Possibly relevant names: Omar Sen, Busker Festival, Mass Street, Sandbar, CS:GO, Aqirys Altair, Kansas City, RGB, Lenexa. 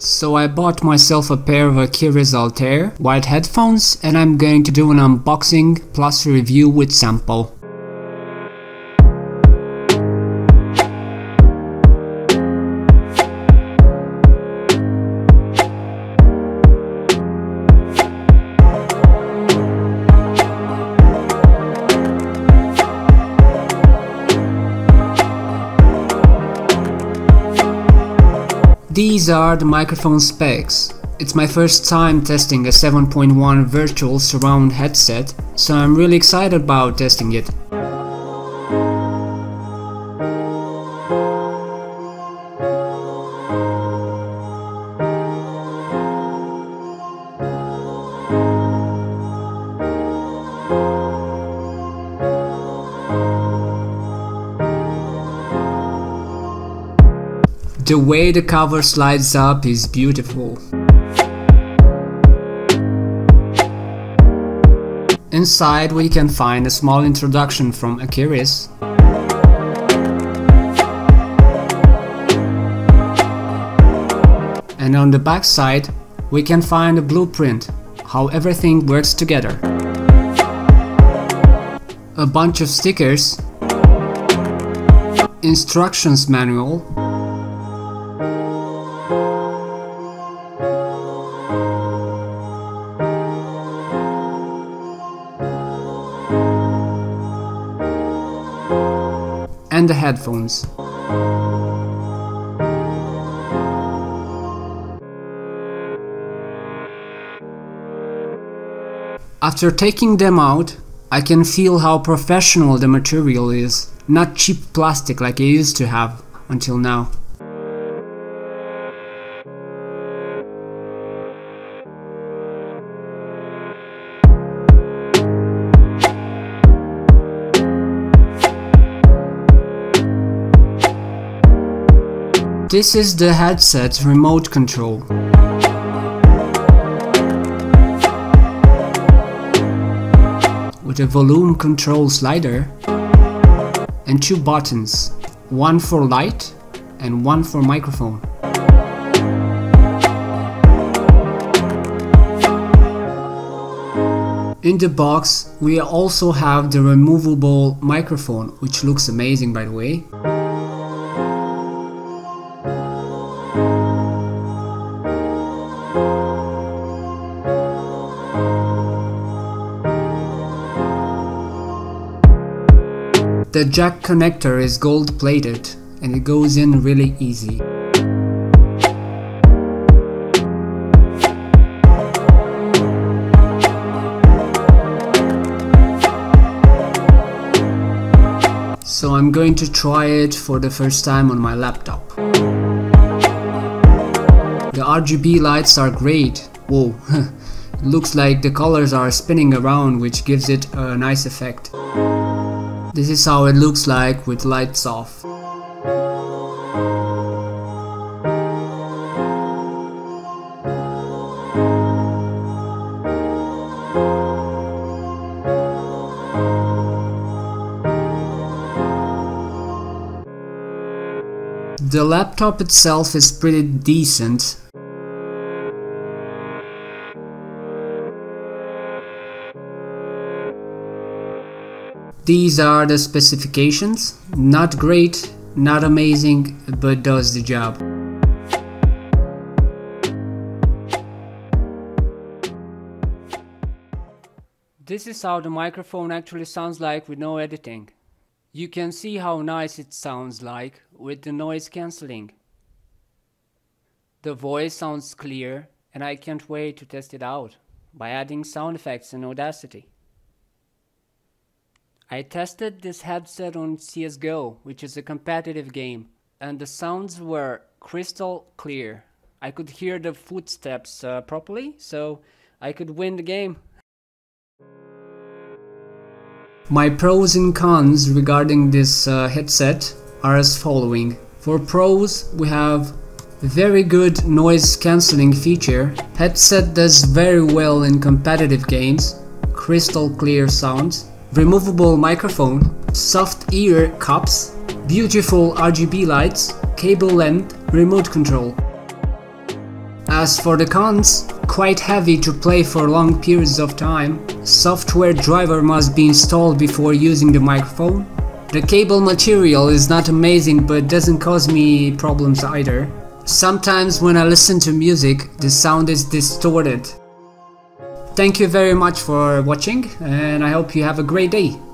So I bought myself a pair of Aqirys Altair white headphones and I'm going to do an unboxing plus a review with sample. These are the microphone specs. It's my first time testing a 7.1 virtual surround headset, so I'm really excited about testing it. The way the cover slides up is beautiful. Inside we can find a small introduction from Aqirys. And on the back side we can find a blueprint, how everything works together. A bunch of stickers, instructions manual, and the headphones. After taking them out, I can feel how professional the material is, not cheap plastic like I used to have until now. This is the headset remote control. With a volume control slider and two buttons, one for light and one for microphone. In the box we also have the removable microphone, which looks amazing by the way. The jack connector is gold plated and it goes in really easy. So I'm going to try it for the first time on my laptop. The RGB lights are great. Whoa, it looks like the colors are spinning around, which gives it a nice effect. This is how it looks like with lights off. The laptop itself is pretty decent. These are the specifications. Not great, not amazing, but does the job. This is how the microphone actually sounds like with no editing. You can see how nice it sounds like with the noise cancelling. The voice sounds clear and I can't wait to test it out by adding sound effects in Audacity. I tested this headset on CS:GO, which is a competitive game, and the sounds were crystal clear. I could hear the footsteps properly, so I could win the game. My pros and cons regarding this headset are as following. For pros, we have very good noise cancelling feature. Headset does very well in competitive games, crystal clear sounds. Removable microphone, soft ear cups, beautiful RGB lights, cable length, remote control. As for the cons, quite heavy to play for long periods of time, software driver must be installed before using the microphone, the cable material is not amazing but doesn't cause me problems either. Sometimes when I listen to music, the sound is distorted. Thank you very much for watching and I hope you have a great day.